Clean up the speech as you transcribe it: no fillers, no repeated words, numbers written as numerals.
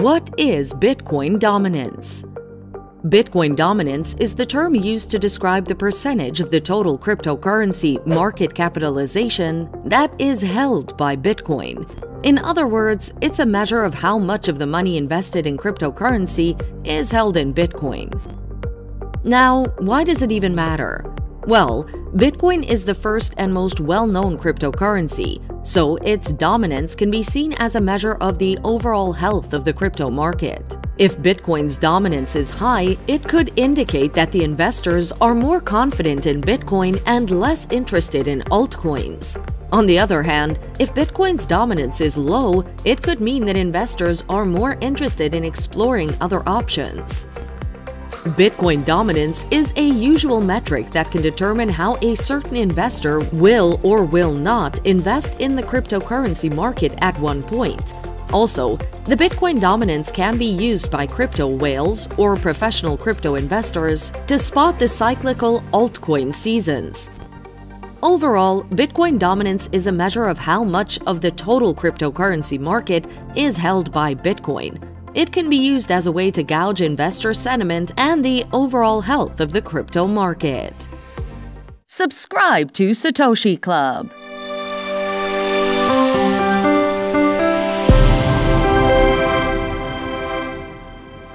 What is Bitcoin dominance? Bitcoin dominance is the term used to describe the percentage of the total cryptocurrency market capitalization that is held by Bitcoin. In other words, it's a measure of how much of the money invested in cryptocurrency is held in Bitcoin. Now, why does it even matter? Well, Bitcoin is the first and most well-known cryptocurrency, so its dominance can be seen as a measure of the overall health of the crypto market. If Bitcoin's dominance is high, it could indicate that the investors are more confident in Bitcoin and less interested in altcoins. On the other hand, if Bitcoin's dominance is low, it could mean that investors are more interested in exploring other options. Bitcoin dominance is a usual metric that can determine how a certain investor will or will not invest in the cryptocurrency market at one point. Also, the Bitcoin dominance can be used by crypto whales or professional crypto investors to spot the cyclical altcoin seasons. Overall, Bitcoin dominance is a measure of how much of the total cryptocurrency market is held by Bitcoin. It can be used as a way to gauge investor sentiment and the overall health of the crypto market. Subscribe to Satoshi Club.